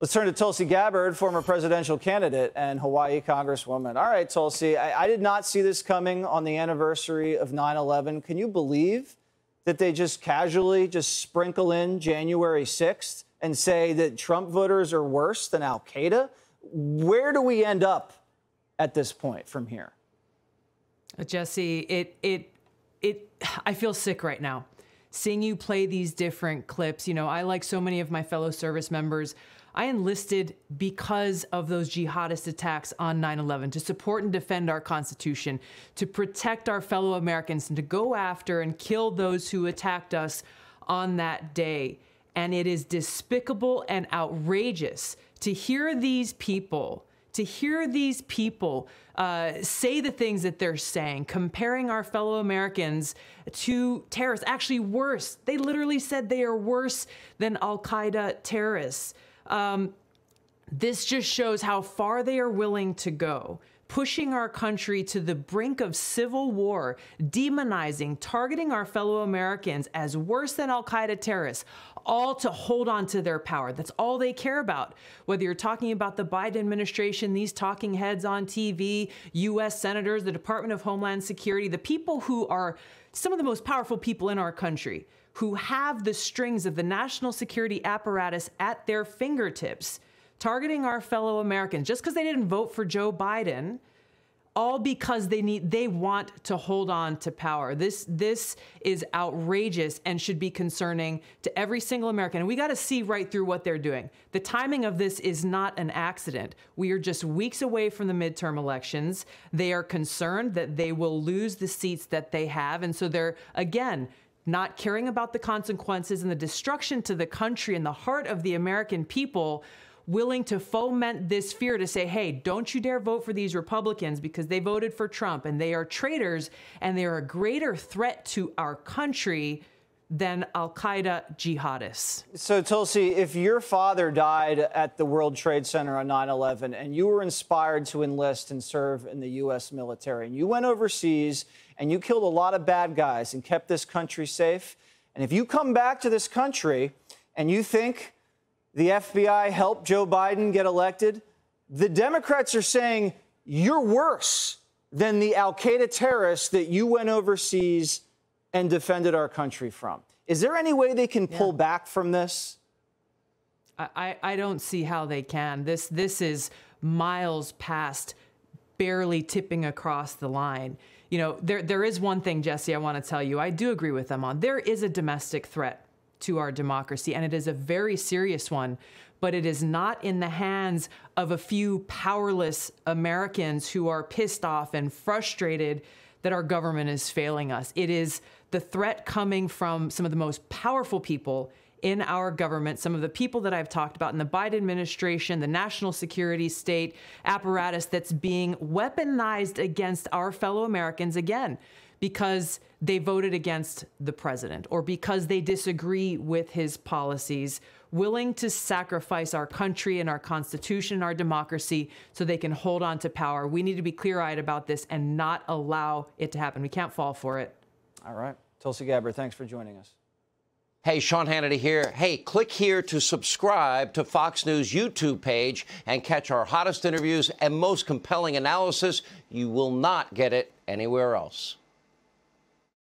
Let's turn to Tulsi Gabbard, former presidential candidate and Hawaii congresswoman. All right, Tulsi, I did not see this coming on the anniversary of 9/11. Can you believe that they just casually sprinkle in January 6th and say that Trump voters are worse than al-Qaeda? Where do we end up at this point from here? Jesse, I feel sick right now. Seeing you play these different clips, you know, I, like so many of my fellow service members, I enlisted because of those jihadist attacks on 9/11 to support and defend our Constitution, to protect our fellow Americans, and to go after and kill those who attacked us on that day. And it is despicable and outrageous to hear these people say the things that they're saying, comparing our fellow Americans to terrorists. Actually worse. They literally said they are worse than al-Qaeda terrorists. This just shows how far they are willing to go, pushing our country to the brink of civil war, demonizing, targeting our fellow Americans as worse than al-Qaeda terrorists, all to hold on to their power. That's all they care about. Whether you're talking about the Biden administration, these talking heads on TV, U.S. senators, the Department of Homeland Security, the people who are some of the most powerful people in our country, who have the strings of the national security apparatus at their fingertips, targeting our fellow Americans just because they didn't vote for Joe Biden, all because they want to hold on to power. This is outrageous and should be concerning to every single American. And we got to see right through what they're doing. The timing of this is not an accident. We are just weeks away from the midterm elections. They are concerned that they will lose the seats that they have. And so they're, again, not caring about the consequences and the destruction to the country and the heart of the American people, willing to foment this fear to say, hey, don't you dare vote for these Republicans because they voted for Trump and they are traitors and they are a greater threat to our country than al-Qaeda jihadists. So, Tulsi, if your father died at the World Trade Center on 9/11 and you were inspired to enlist and serve in the U.S. military and you went overseas and you killed a lot of bad guys and kept this country safe, and if you come back to this country and you think the FBI helped Joe Biden get elected, the Democrats are saying you're worse than the al-Qaeda terrorists that you went overseas and defended our country from. Is there any way they can pull back from this? I don't see how they can. This is miles past barely tipping across the line. You know, there is one thing, Jesse, I want to tell you. I do agree with them on. There is a domestic threat to our democracy, and it is a very serious one, but it is not in the hands of a few powerless Americans who are pissed off and frustrated that our government is failing us. It is the threat coming from some of the most powerful people in our government, some of the people that I've talked about in the Biden administration, the national security state apparatus that's being weaponized against our fellow Americans, again, because they voted against the president or because they disagree with his policies, willing to sacrifice our country and our Constitution and our democracy so they can hold on to power. We need to be clear-eyed about this and not allow it to happen. We can't fall for it. All right. Tulsi Gabbard, thanks for joining us. Hey, Sean Hannity here. Hey, click here to subscribe to Fox News' YouTube page and catch our hottest interviews and most compelling analysis. You will not get it anywhere else.